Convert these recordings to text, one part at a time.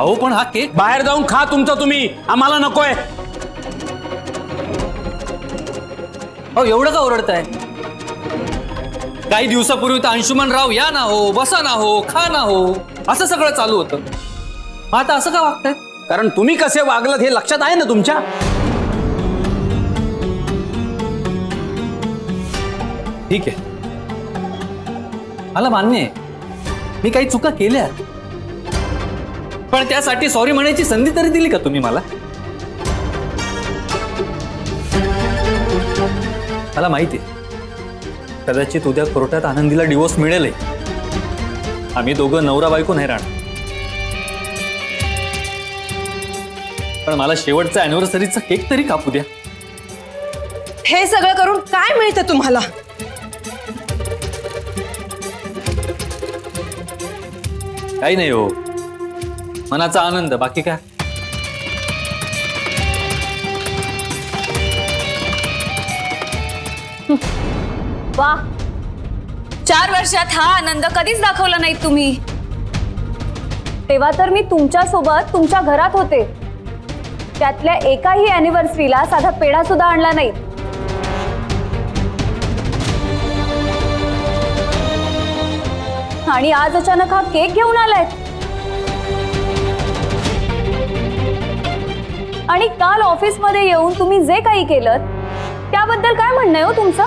अहो पण हा केक बाहेर जाऊन खा तुमचा तुम्ही, आम्हाला नकोय। अहो एवढं का ओरडताय? काही दिवसापूर्वी तर अंशुमन राव या ना हो, बसा ना हो, खा ना हो, असं सगळं चालू होतं। आता असं का वागताय? कारण तुम्ही कसे वागलात हे लक्षात आहे ना तुमच्या? ठीक आहे, मला मान्य आहे मी काही चुका केल्या, पण त्यासाठी सॉरी म्हणायची संधी तरी दिली का तुम्ही मला? मला माहिती आहे कदाचित उद्या कोर्टात आनंदीला डिवोर्स मिळेल, आम्ही दोघं नवरा बायको नाही राहणार, पण मला शेवटचा अॅनिव्हर्सरीचा केक तरी कापू द्या। हे सगळं करून काय मिळतं तुम्हाला? काही नाही हो, मनाचा आनंद, बाकी काय? वाह, 4 वर्षात हा आनंद कधीच दाखवला नाही तुम्ही। तेव्हा तर मी तुमच्यासोबत तुमच्या घरात होते, त्यातल्या एकाही अॅनिव्हर्सरीला साधा पेढा सुद्धा आणला नाही। आणि आज अचानक हा केक घेऊन आलाय, आणि काल ऑफिस मध्ये येऊन तुम्ही जे काही केलं त्याबद्दल काय म्हणणं आहे हो तुमचं?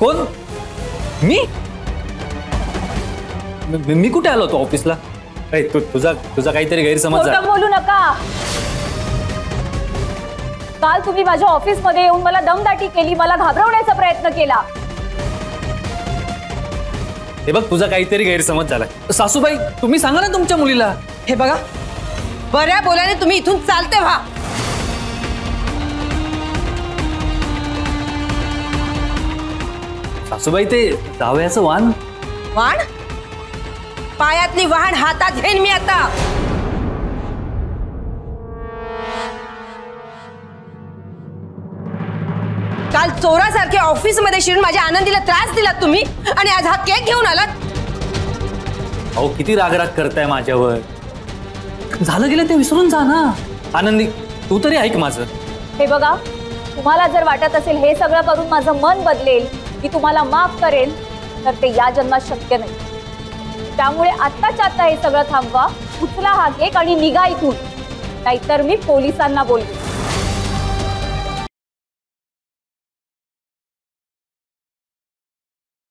कोण मी? मी कुठे आलो होतो ऑफिसला? तुझा काहीतरी गैरसमज झाला। बोलू नका, काल तुम्ही माझ्या ऑफिस मध्ये येऊन मला दमदाटी केली, मला घाबरवण्याचा प्रयत्न केला। हे बघ, तुझा काहीतरी गैरसमज झालाय। सासूबाई तुम्ही सांगा ना तुमच्या मुलीला। हे बघा, बऱ्या बोलाने तुम्ही इथून चालते व्हा। सासूबाई ते जावयाचं वाण वाण पायातली वाहन हातात घेईन मी आता। काल चोरासारखे ऑफिस मध्ये शिरून माझ्या आनंदीला त्रास दिला तुम्ही, आणि आज हा केक घेऊन आलात। अहो किती रागराग करताय माझ्यावर, झालं गेलं ते विसरून जा ना। आनंदी तू तरी ऐक माझं। हे बघा, तुम्हाला जर वाटत असेल हे सगळं करून माझं मन बदलेल, की तुम्हाला माफ करेल, तर ते या जन्मात शक्य नाही। त्यामुळे आत्ताच आता हे सगळं थांबवा, उचला हा केक आणि निघा इथून, नाहीतर मी पोलिसांना बोलते।